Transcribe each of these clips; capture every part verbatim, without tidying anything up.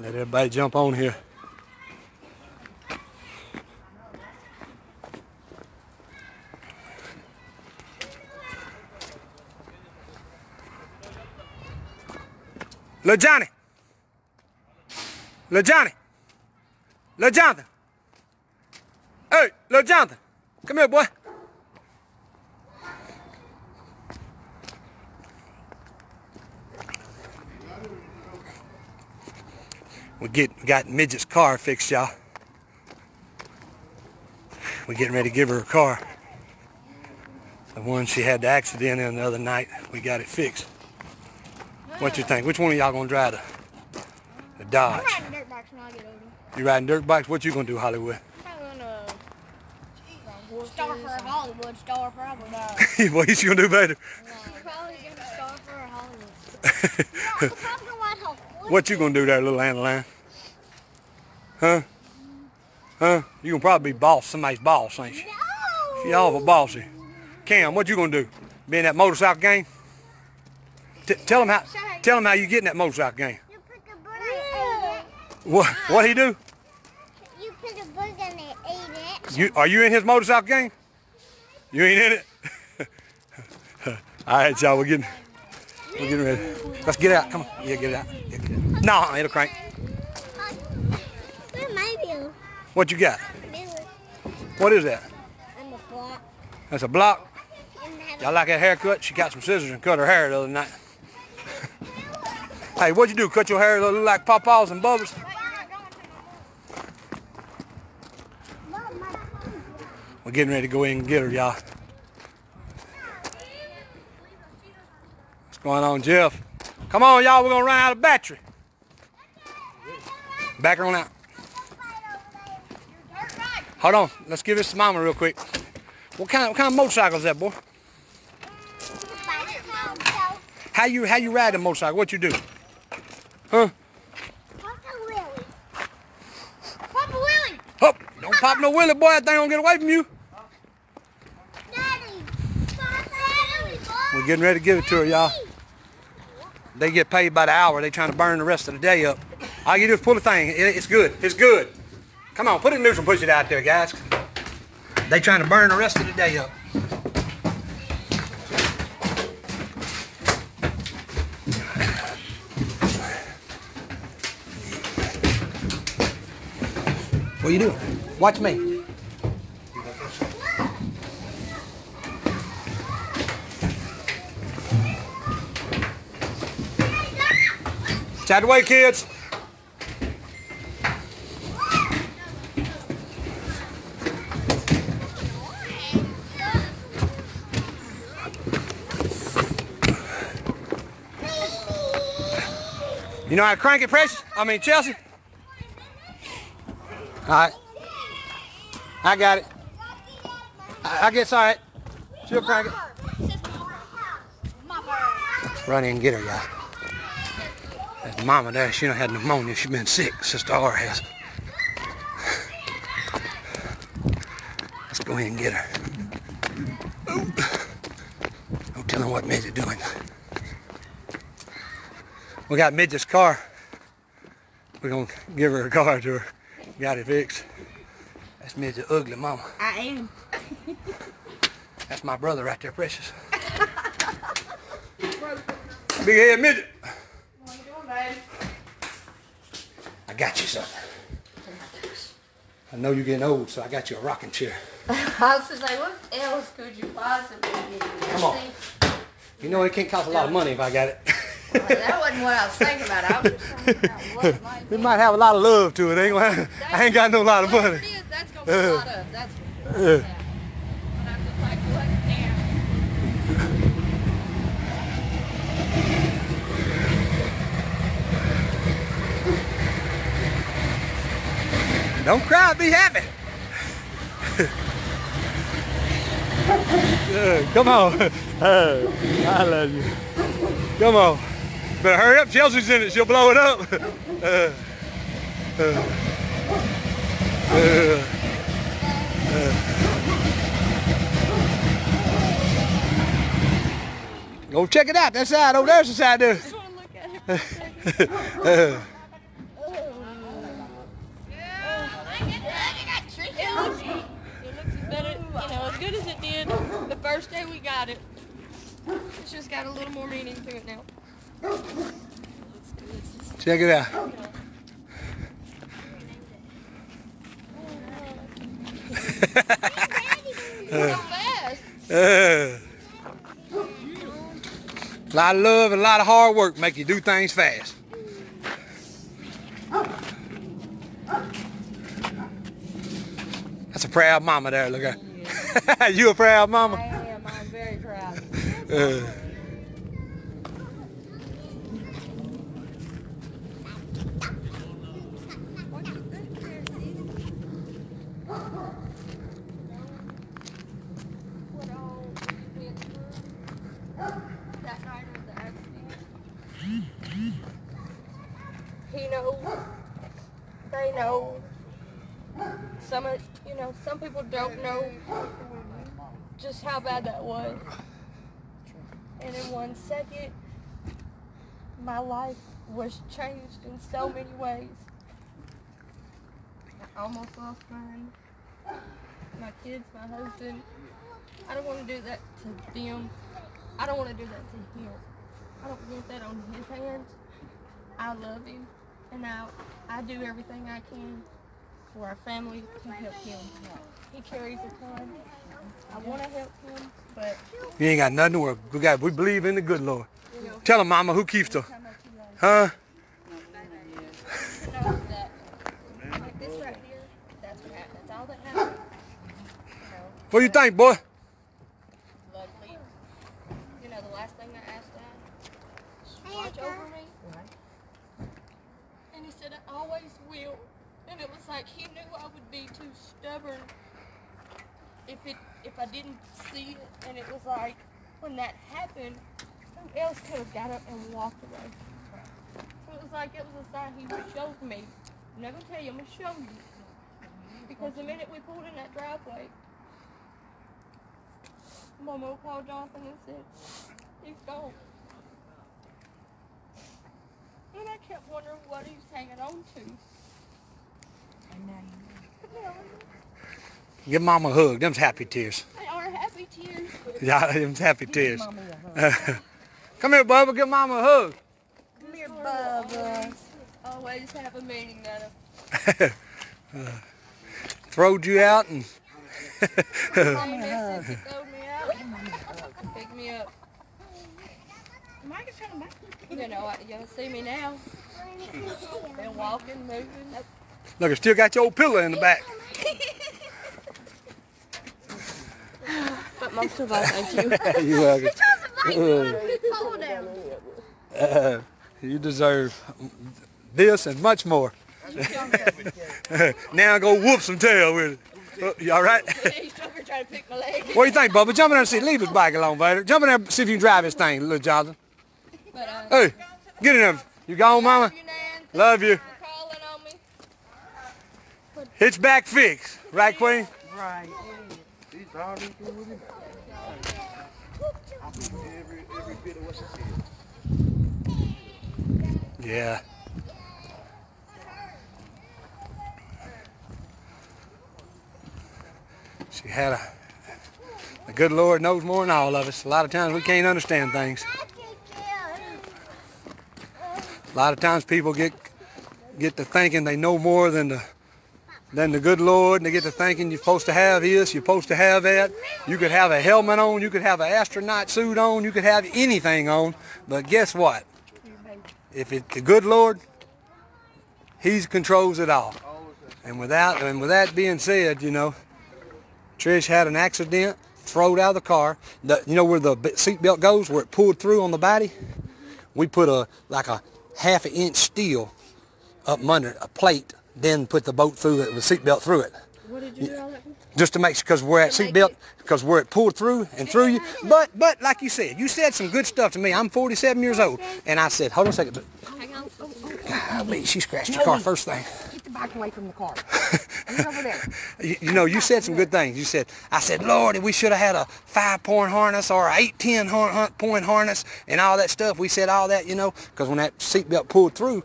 Let everybody jump on here. Lil' Johnny. Lil' Johnny. Lil' Jonathan. Hey, Lil' Jonathan. Come here, boy. We get we got Midget's car fixed, y'all. We're getting ready to give her a car. The one she had the accident in the other night, we got it fixed. What you think? Which one of y'all gonna drive the, the Dodge? I'm riding dirt bikes when I get older. You riding dirt bikes? What you gonna do, Hollywood? I'm gonna star for a Hollywood star, probably not. What is you gonna do, baby? She's probably gonna star for a Hollywood. Yeah, probably gonna ride Hollywood. What you gonna do there, little Annaline? Huh? Huh? You gonna probably be boss, somebody's boss, ain't she? No. She awful bossy. Cam, what you gonna do? Be in that motorcycle gang? T tell him how. Tell him how you get in that motorcycle game. You put the book on it, ate it. What? What he do? You put the book on it, ate it. You, are you in his motorcycle game? You ain't in it. All right, y'all. We're getting. We're getting ready. Let's get out. Come on. Yeah, get it out. Yeah, get it out. No, it'll crank. Where's my bill? What you got? What is that? I'm a block. That's a block. Y'all like that haircut? She got some scissors and cut her hair the other night. Hey, what'd you do? Cut your hair look like Papa's and Bubba's? We're getting ready to go in and get her, y'all. What's going on, Jeff? Come on, y'all. We're going to run out of battery. Back her on out. Hold on. Let's give this to Mama real quick. What kind of, what kind of motorcycle is that, boy? How you, how you ride a motorcycle? What you do? Huh? Papa Willie. Papa Willie. Oh, don't pop no Willie, boy. That thing don't get away from you. Daddy. Daddy. We're getting ready to give it to her, y'all. They get paid by the hour. They trying to burn the rest of the day up. All you do is pull the thing. It, it's good. It's good. Come on, put it in neutral and push it out there, guys. They trying to burn the rest of the day up. What you doing? Watch me. Side away, kids. You know how to crank it, Precious? I mean, Chelsea? All right, I got it. I, I guess all right. She'll crank it. Run in and get her, y'all. That's Mama there. She done had pneumonia. She been sick. Sister R has. Let's go ahead and get her. Ooh. No telling what Midget's doing. We got Midget's car. We're gonna give her a car to her. Got it fixed. That's Midget's ugly mama. I am. That's my brother right there, Precious. Big head Midget. What are you doing, babe? I got you something. I know you're getting old, so I got you a rocking chair. I was just like, what else could you possibly get? Come on. You know it can't cost a lot of money if I got it. Well, that wasn't what I was thinking about. I was just thinking about what it might be. It might have a lot of love to it. Ain't gonna have, I ain't got no lot of money. Is, that's going to be a lot of. That's what uh, uh, but I'm just like, what damn. Don't cry. Be happy. uh, come on. Uh, I love you. Come on. But hurry up, Chelsea's in it. She'll blow it up. Uh, uh, uh, uh. Go check it out. That side over there's the side there. I just want to look at it. First day we got it. It's just got a little more meaning to it now. Check it out. A lot of love and a lot of hard work make you do things fast. That's a proud mama there, look at her. You a proud mama? I am, I'm very proud. uh. He knows, they know, some of, you know, some people don't know just how bad that was. And in one second, my life was changed in so many ways. I almost lost mine, my kids, my husband. I don't want to do that to them. I don't want to do that to him. I don't want that on his hands. I love him, and I, I do everything I can for our family to help him. He carries a ton. I want to help him, but... You ain't got nothing to worry. We, got, we believe in the good Lord. Yeah. Tell him, Mama, who keeps her. Huh? Like this right here, that's what happened. That's all that happened. What do you think, boy? Luckily, you know, the last thing I asked that, watch over me. And he said, I always will. And it was like he knew I would be too stubborn if it if I didn't see it. And it was like when that happened, who else could have got up and walked away? So it was like it was a sign he showed me. I'm not gonna tell you, I'm gonna show you. Because the minute we pulled in that driveway, Mama called Jonathan and said, he's gone. And I kept wondering what he was hanging on to. Give Mama a hug. Them's happy tears. They are happy tears. Yeah, them's happy tears. Come here, Bubba. Give Mama a hug. Come here, Bubba. Always, always have a meaning, Nana. uh, throwed you out and... Mama throwed me out. Pick me up. You know, y'all see me now. Been walking, moving. Look, I still got your old pillow in the back. But most of all, thank you. You're welcome. Uh, uh, you deserve this and much more. Now go whoop some tail with it. Uh, you all right? What do you think, Bubba? Jump in there and see. Leave his bike alone, Vader. Jump in there and see if you can drive this thing, little Jonathan. But, uh, hey, get in there. You gone, Mama? Love you. Hitchback fix. Right, Queen? Right. She's already through with him. I believe every, every bit of what she said. Yeah. She had a... The good Lord knows more than all of us. A lot of times we can't understand things. A lot of times people get get to thinking they know more than the than the good Lord, and they get to thinking you're supposed to have this, you're supposed to have that. You could have a helmet on, you could have an astronaut suit on, you could have anything on, but guess what? If it's the good Lord, He controls it all. And without and with that being said, you know, Trish had an accident, throwed out of the car. The, you know where the seatbelt goes, where it pulled through on the body? We put a like a half an inch steel up under a plate, then put the boat through it with seatbelt through it. What did you do all that? Just to make sure, because we're at seatbelt, because we're at pulled through and through you. But but like you said, you said some good stuff to me. I'm forty-seven years old, and I said, hold on a second. Hang on. Oh, oh, oh. She scratched the car first thing. Get the bike away from the car. He's over there. You, you know, you said some good things. You said, I said, Lord, we should have had a five-point harness or an eight ten-point harness and all that stuff. We said all that, you know, because when that seatbelt pulled through,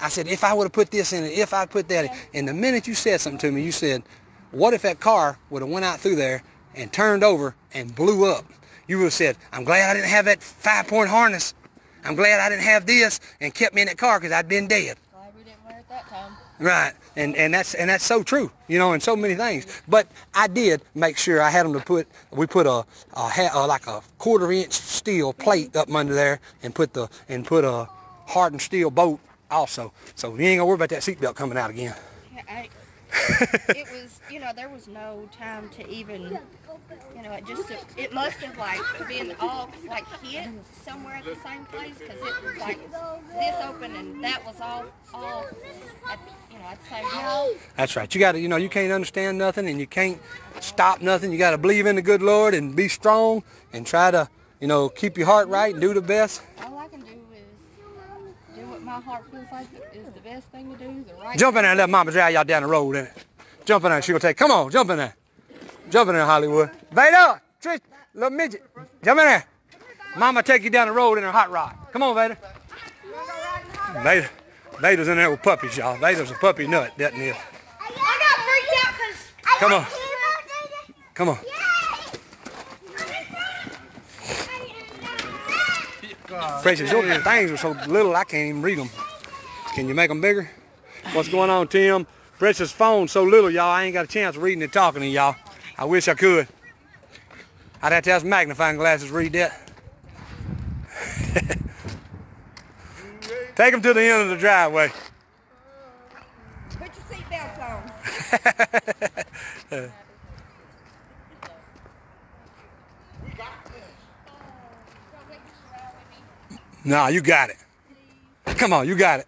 I said, if I would have put this in it, if I put that in. And the minute you said something to me, you said, what if that car would have went out through there and turned over and blew up, you would have said, I'm glad I didn't have that five-point harness. I'm glad I didn't have this and kept me in that car because I'd been dead. Glad we didn't wear it that time. Right, and, and, that's, and that's so true, you know, in so many things. But I did make sure I had them to put, we put a, a, a like a quarter-inch steel plate up under there and put, the, and put a hardened steel bolt also. So you ain't going to worry about that seatbelt coming out again. I, it was, you know, there was no time to even, you know, it just, it, it must have, like, been all, like, hit somewhere at the same place, because it was, like, this open and that was all, all, at, you know, at the same time. That's right. You got to, you know, you can't understand nothing and you can't stop nothing. You got to believe in the good Lord and be strong and try to, you know, keep your heart right and do the best. All I can do is do what my heart feels like is the best thing to do, the right Jump in there and let Mama drive y'all down the road, innit? Jump in there. She'll take, come on, jump in there. Jump in there, Hollywood. Vader, Trish, little midget, jump in there. Mama take you down the road in her hot rod. Come on, Vader. Vader, Vader's in there with puppies, y'all. Vader's a puppy nut, doesn't he? I got freaked out because I Come on. Come on. Precious, your things are so little I can't even read them. Can you make them bigger? What's going on, Tim? Precious phone's so little, y'all, I ain't got a chance of reading and talking to y'all. I wish I could. I'd have to have some magnifying glasses to read that. Take them to the end of the driveway. Put your seatbelts on. We got this. Nah, you got it. Come on, you got it.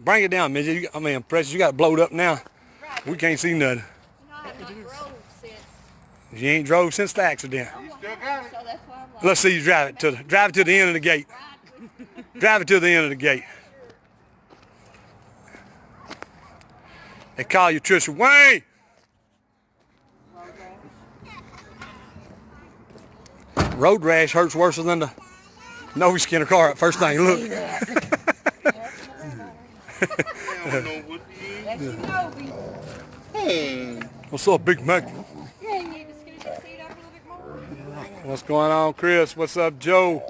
Bring it down, midget. You, I mean, Precious, you got blowed up now. Right. We can't see nothing. You ain't drove since the accident. Let's see you drive it to the drive it to the end of the gate. Drive it to the end of the gate. They call you Tricia Wayne. Road rash hurts worse than the Nova Skinner car at first thing. Look. What's up, Big Mac? What's going on, Chris? What's up, Joe?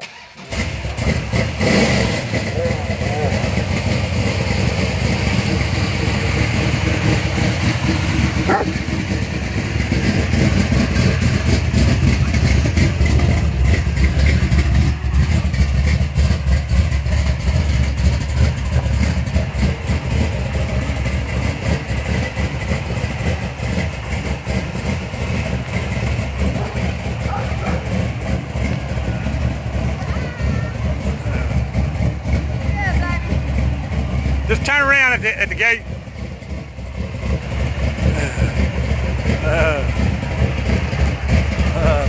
Just turn around at the, at the gate. Uh, uh.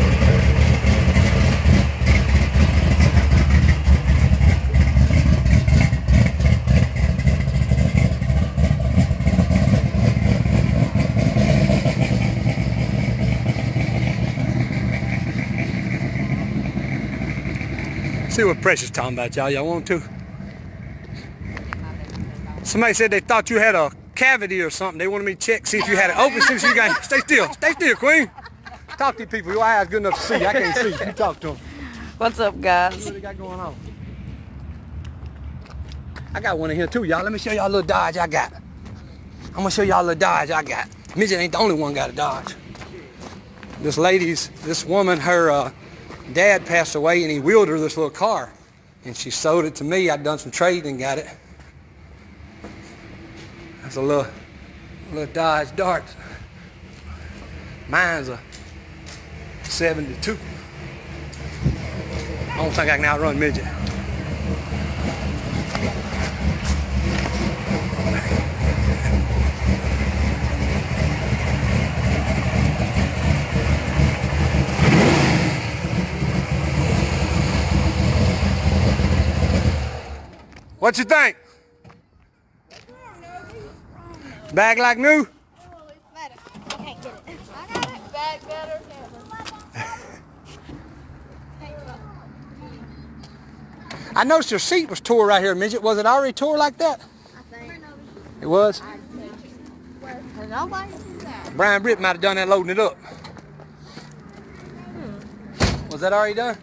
See what Precious talking about, y'all. Y'all want to? Somebody said they thought you had a cavity or something. They wanted me to check, see if you had it open. See if you got. Stay still. Stay still, Queen. Talk to these people. Your eyes good enough to see. I can't see. You talk to them. What's up, guys? What do you got going on? I got one in here, too, y'all. Let me show y'all a little Dodge I got. I'm going to show y'all a little Dodge I got. Midget ain't the only one got a Dodge. This lady's, this woman, her uh, dad passed away, and he wheeled her this little car. And she sold it to me. I'd done some trading and got it. It's a little, little Dodge Dart. Mine's a seventy-two. I don't think I can outrun Midget. What you think? Bag like new? Oh, it's better. I can't get it. I got it. Bag better never. I noticed your seat was tore right here, Midget. Was it already tore like that? I think. It was? I think. Well, nobody did that. Brian Britt might have done that loading it up. Was that already done?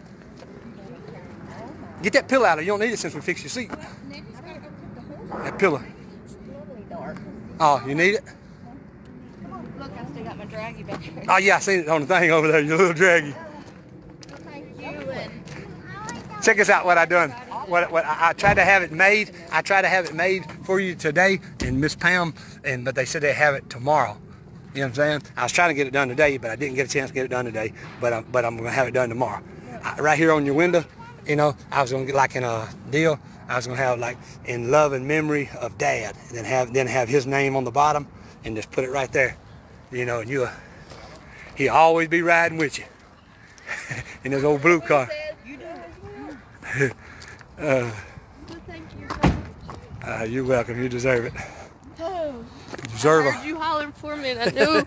Get that pillow out of you. You don't need it since we fixed your seat. That pillow. Oh, you need it? Look, I still got my draggy back here. Oh, yeah, I seen it on the thing over there, your little draggy. Check us out what I done. What, what I, I tried to have it made. I tried to have it made for you today, and Miss Pam, and but they said they have it tomorrow. You know what I'm saying? I was trying to get it done today, but I didn't get a chance to get it done today. But I'm, but I'm gonna have it done tomorrow. I, right here on your window, you know, I was gonna get like in a deal. I was gonna have like in love and memory of Dad, and then have then have his name on the bottom, and just put it right there. You know, and you, he'll always be riding with you in his old blue car. Uh, uh, you're welcome. You deserve it. Oh, deserve I heard it. You hollering for me, and I knew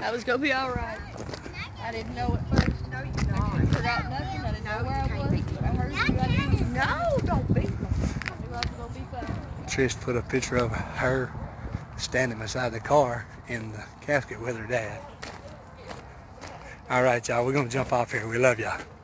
I was gonna be all right. I didn't know at first. No, you don't. I forgot nothing. I didn't know where I was. I heard you. I didn't know. No, don't be. Trish put a picture of her standing beside the car in the casket with her dad. All right, y'all. We're gonna jump off here. We love y'all.